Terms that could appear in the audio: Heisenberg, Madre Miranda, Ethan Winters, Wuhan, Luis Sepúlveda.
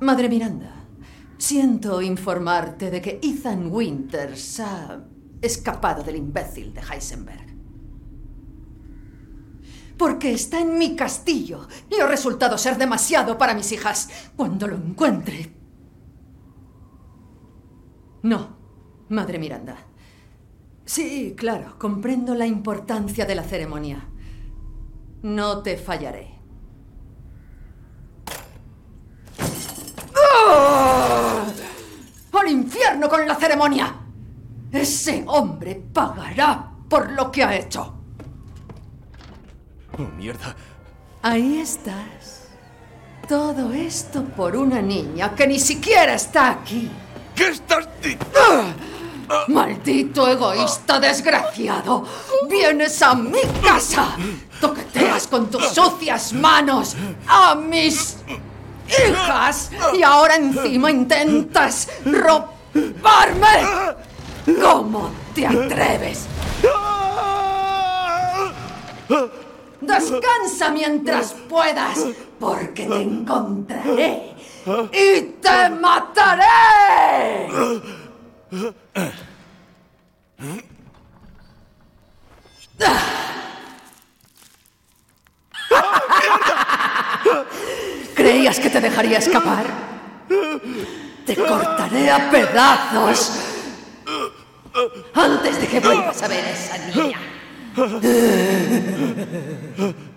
Madre Miranda, siento informarte de que Ethan Winters ha escapado del imbécil de Heisenberg. Porque está en mi castillo y ha resultado ser demasiado para mis hijas. Cuando lo encuentre... No, Madre Miranda. Sí, claro, comprendo la importancia de la ceremonia. No te fallaré. ¡Oh! ¡Al infierno con la ceremonia! Ese hombre pagará por lo que ha hecho. ¡Oh, mierda! Ahí estás. Todo esto por una niña que ni siquiera está aquí. ¿Qué estás diciendo? ¡Maldito egoísta desgraciado! ¡Vienes a mi casa! ¡Toqueteas con tus sucias manos a mis hijas! ¡Y ahora encima intentas robarme! ¿Cómo te atreves? ¡Descansa mientras puedas! ¡Porque te encontraré y te mataré! ¿Creías que te dejaría escapar? Te cortaré a pedazos antes de que vuelvas a ver a esa niña.